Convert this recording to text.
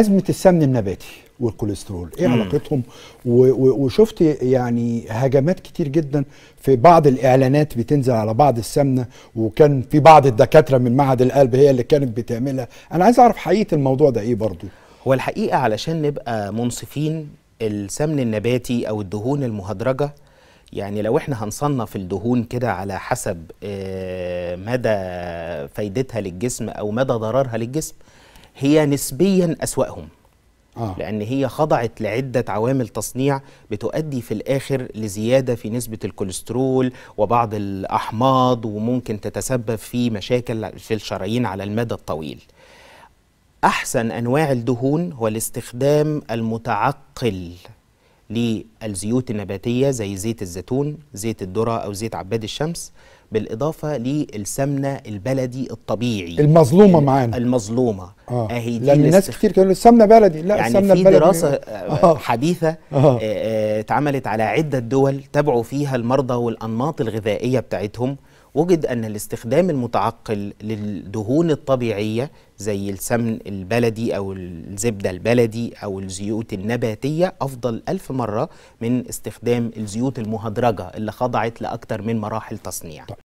أزمة السمن النباتي والكوليسترول ايه علاقتهم؟ وشفت يعني هجمات كتير جدا في بعض الاعلانات بتنزل على بعض السمنه، وكان في بعض الدكاتره من معهد القلب هي اللي كانت بتعملها. انا عايز اعرف حقيقه الموضوع ده ايه برضو. هو الحقيقه علشان نبقى منصفين، السمن النباتي او الدهون المهدرجه، يعني لو احنا هنصنف الدهون كده على حسب مدى فايدتها للجسم او مدى ضررها للجسم، هي نسبيا أسوأهم. لأن هي خضعت لعدة عوامل تصنيع بتؤدي في الآخر لزيادة في نسبة الكوليسترول وبعض الأحماض، وممكن تتسبب في مشاكل في الشرايين على المدى الطويل. أحسن أنواع الدهون هو الاستخدام المتعقل للزيوت النباتية زي زيت الزيتون، زيت الذرة أو زيت عباد الشمس، بالإضافة للسمنة البلدي الطبيعي المظلومة معانا المظلومة. أهي دي، لأن الناس كتير كانوا السمنة بلدي، لا يعني السمنة البلدي. في دراسة حديثة اتعملت على عدة دول تبعوا فيها المرضى والأنماط الغذائية بتاعتهم، وجد أن الاستخدام المتعقل للدهون الطبيعية زي السمن البلدي أو الزبدة البلدي أو الزيوت النباتية أفضل 1000 مرة من استخدام الزيوت المهدرجة اللي خضعت لأكتر من مراحل تصنيع.